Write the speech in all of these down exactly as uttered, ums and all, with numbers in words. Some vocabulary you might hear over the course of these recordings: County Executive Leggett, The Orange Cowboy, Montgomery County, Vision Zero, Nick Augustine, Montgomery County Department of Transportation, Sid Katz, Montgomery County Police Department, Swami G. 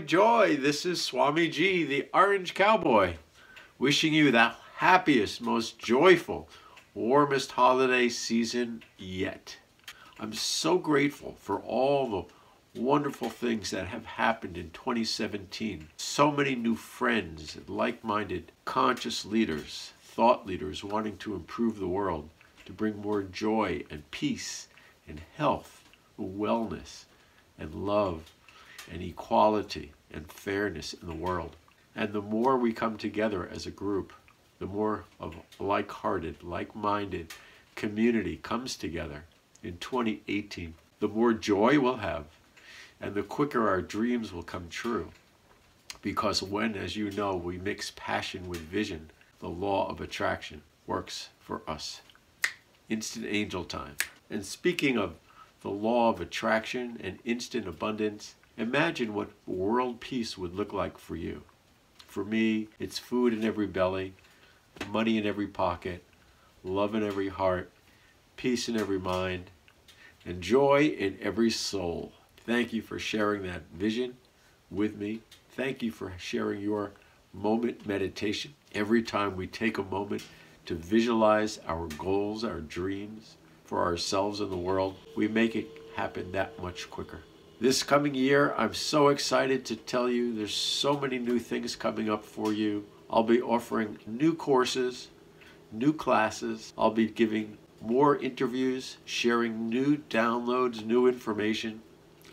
joy, joy. This is Swami G, the Orange Cowboy, wishing you the happiest, most joyful, warmest holiday season yet. I'm so grateful for all the wonderful things that have happened in twenty seventeen. So many new friends, like-minded, conscious leaders, thought leaders wanting to improve the world, to bring more joy and peace and health, wellness and love and equality and fairness in the world. And the more we come together as a group, the more of like-hearted, like-minded community comes together in twenty eighteen, the more joy we'll have and the quicker our dreams will come true. Because when, as you know, we mix passion with vision, the law of attraction works for us. Instant angel time. And speaking of the law of attraction and instant abundance, imagine what world peace would look like for you. For me, it's food in every belly, money in every pocket, love in every heart, peace in every mind, and joy in every soul. Thank you for sharing that vision with me. Thank you for sharing your moment meditation. Every time we take a moment to visualize our goals, our dreams for ourselves and the world, we make it happen that much quicker. This coming year, I'm so excited to tell you there's so many new things coming up for you. I'll be offering new courses, new classes. I'll be giving more interviews, sharing new downloads, new information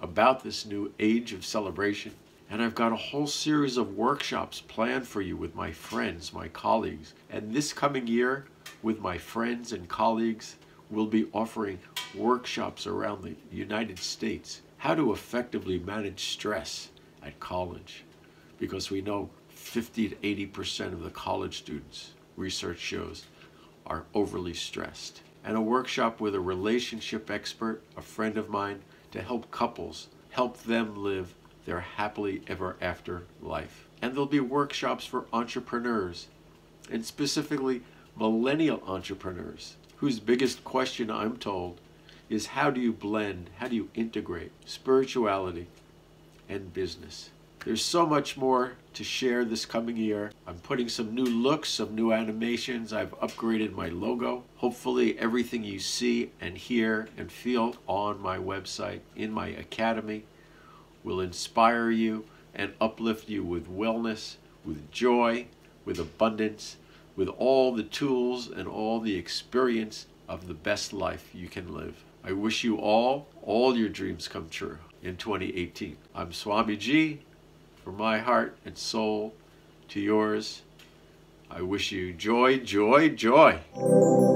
about this new age of celebration. And I've got a whole series of workshops planned for you with my friends, my colleagues. And this coming year, with my friends and colleagues, we'll be offering workshops around the United States. How to effectively manage stress at college. Because we know fifty to eighty percent of the college students, research shows, are overly stressed. And a workshop with a relationship expert, a friend of mine, to help couples, help them live their happily ever after life. And there'll be workshops for entrepreneurs, and specifically millennial entrepreneurs, whose biggest question, I'm told, is how do you blend, how do you integrate spirituality and business? There's so much more to share this coming year. I'm putting some new looks, some new animations. I've upgraded my logo. Hopefully everything you see and hear and feel on my website, in my academy, will inspire you and uplift you with wellness, with joy, with abundance, with all the tools and all the experience of the best life you can live. I wish you all, all your dreams come true in twenty eighteen. I'm Swami G. From my heart and soul to yours, I wish you joy, joy, joy.